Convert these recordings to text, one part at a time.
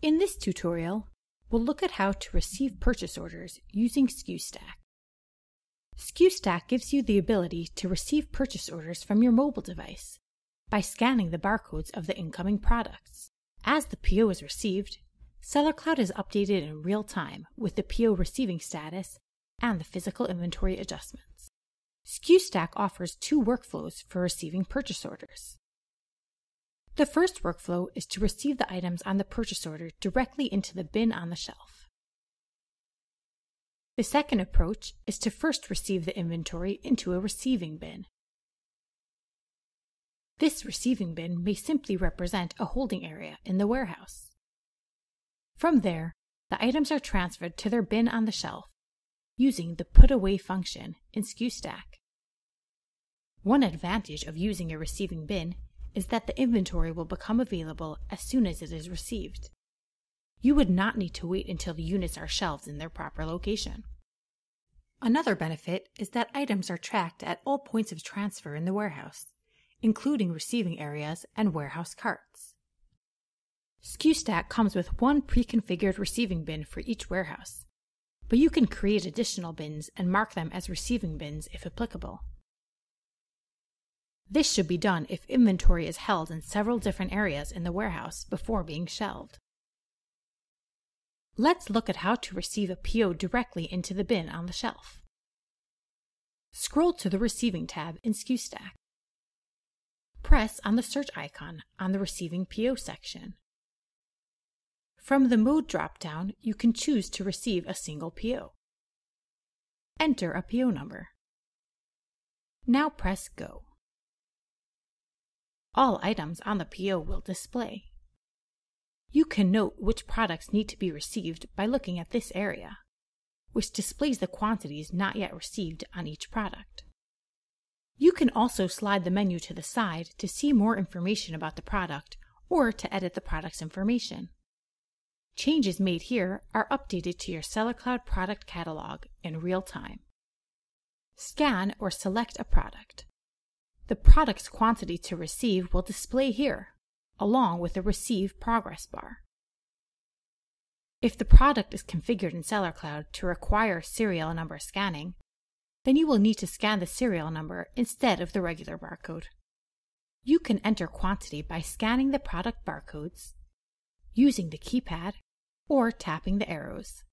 In this tutorial, we'll look at how to receive purchase orders using Skustack. Skustack gives you the ability to receive purchase orders from your mobile device by scanning the barcodes of the incoming products. As the PO is received, Seller Cloud is updated in real time with the PO receiving status and the physical inventory adjustments. Skustack offers two workflows for receiving purchase orders. The first workflow is to receive the items on the purchase order directly into the bin on the shelf. The second approach is to first receive the inventory into a receiving bin. This receiving bin may simply represent a holding area in the warehouse. From there, the items are transferred to their bin on the shelf using the put away function in Skustack. One advantage of using a receiving bin is that the inventory will become available as soon as it is received. You would not need to wait until the units are shelved in their proper location. Another benefit is that items are tracked at all points of transfer in the warehouse, including receiving areas and warehouse carts. Skustack comes with one pre-configured receiving bin for each warehouse, but you can create additional bins and mark them as receiving bins if applicable. This should be done if inventory is held in several different areas in the warehouse before being shelved. Let's look at how to receive a PO directly into the bin on the shelf. Scroll to the Receiving tab in Skustack. Press on the search icon on the Receiving PO section. From the Mode drop-down, you can choose to receive a single PO. Enter a PO number. Now press Go. All items on the PO will display. You can note which products need to be received by looking at this area, which displays the quantities not yet received on each product. You can also slide the menu to the side to see more information about the product or to edit the product's information. Changes made here are updated to your Seller Cloud product catalog in real time. Scan or select a product. The product's quantity to receive will display here, along with the Receive progress bar. If the product is configured in Seller Cloud to require serial number scanning, then you will need to scan the serial number instead of the regular barcode. You can enter quantity by scanning the product barcodes, using the keypad, or tapping the arrows.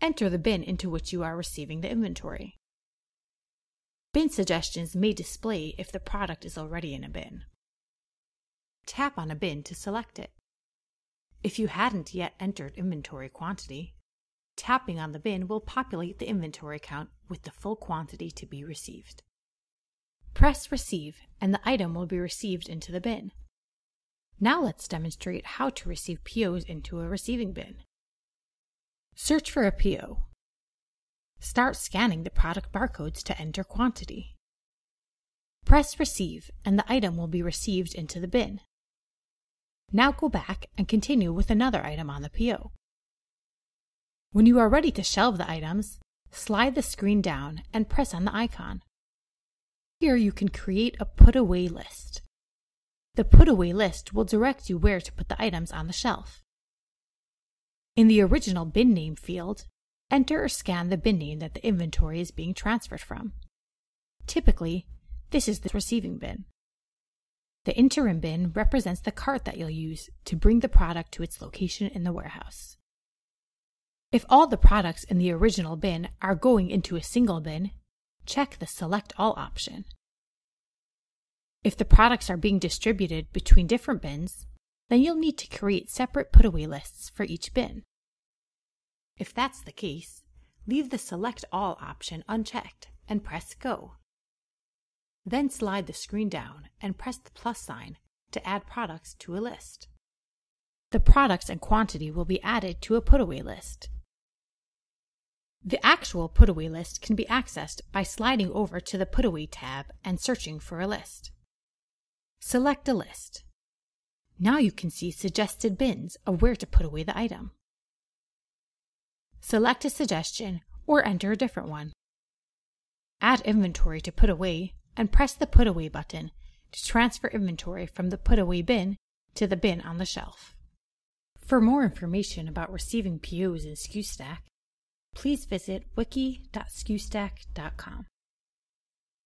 Enter the bin into which you are receiving the inventory. Bin suggestions may display if the product is already in a bin. Tap on a bin to select it. If you hadn't yet entered inventory quantity, tapping on the bin will populate the inventory count with the full quantity to be received. Press Receive and the item will be received into the bin. Now let's demonstrate how to receive POs into a receiving bin. Search for a PO. Start scanning the product barcodes to enter quantity. Press Receive and the item will be received into the bin. Now go back and continue with another item on the PO. When you are ready to shelve the items, slide the screen down and press on the icon. Here you can create a put away list. The put away list will direct you where to put the items on the shelf. In the original bin name field, enter or scan the bin name that the inventory is being transferred from. Typically, this is the receiving bin. The interim bin represents the cart that you'll use to bring the product to its location in the warehouse. If all the products in the original bin are going into a single bin, check the Select All option. If the products are being distributed between different bins, then you'll need to create separate put-away lists for each bin. If that's the case, leave the Select All option unchecked and press Go. Then slide the screen down and press the plus sign to add products to a list. The products and quantity will be added to a put-away list. The actual put-away list can be accessed by sliding over to the Put-away tab and searching for a list. Select a list. Now you can see suggested bins of where to put away the item. Select a suggestion or enter a different one. Add inventory to put away and press the Put Away button to transfer inventory from the Put Away bin to the bin on the shelf. For more information about receiving POs in Skustack, please visit wiki.skustack.com.